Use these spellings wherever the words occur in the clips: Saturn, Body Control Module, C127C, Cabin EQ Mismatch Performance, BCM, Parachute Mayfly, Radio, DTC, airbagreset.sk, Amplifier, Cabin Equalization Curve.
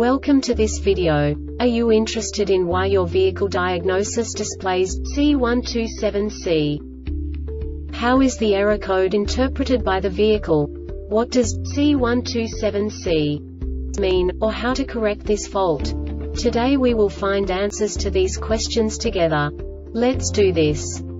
Welcome to this video. Are you interested in why your vehicle diagnosis displays C127C? How is the error code interpreted by the vehicle? What does C127C mean, or how to correct this fault? Today we will find answers to these questions together. Let's do this.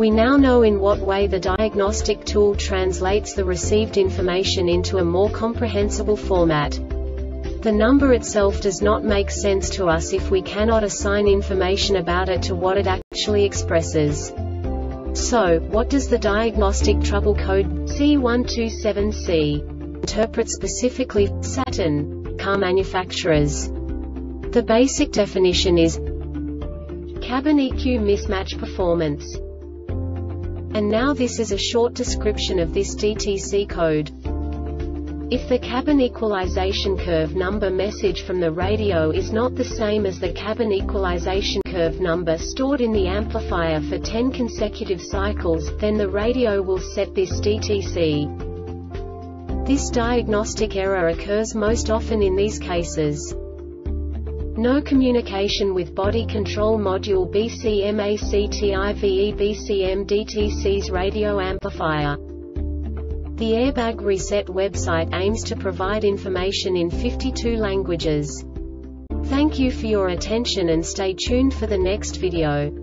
We now know in what way the diagnostic tool translates the received information into a more comprehensible format. The number itself does not make sense to us if we cannot assign information about it to what it actually expresses. So, what does the diagnostic trouble code C127C interpret specifically for Saturn car manufacturers? The basic definition is Cabin EQ Mismatch Performance. And now this is a short description of this DTC code. If the cabin equalization curve number message from the radio is not the same as the cabin equalization curve number stored in the amplifier for 10 consecutive cycles, then the radio will set this DTC. This diagnostic error occurs most often in these cases. No communication with Body Control Module BCM ACTIVE BCM DTC's radio amplifier. The Airbag Reset website aims to provide information in 52 languages. Thank you for your attention and stay tuned for the next video.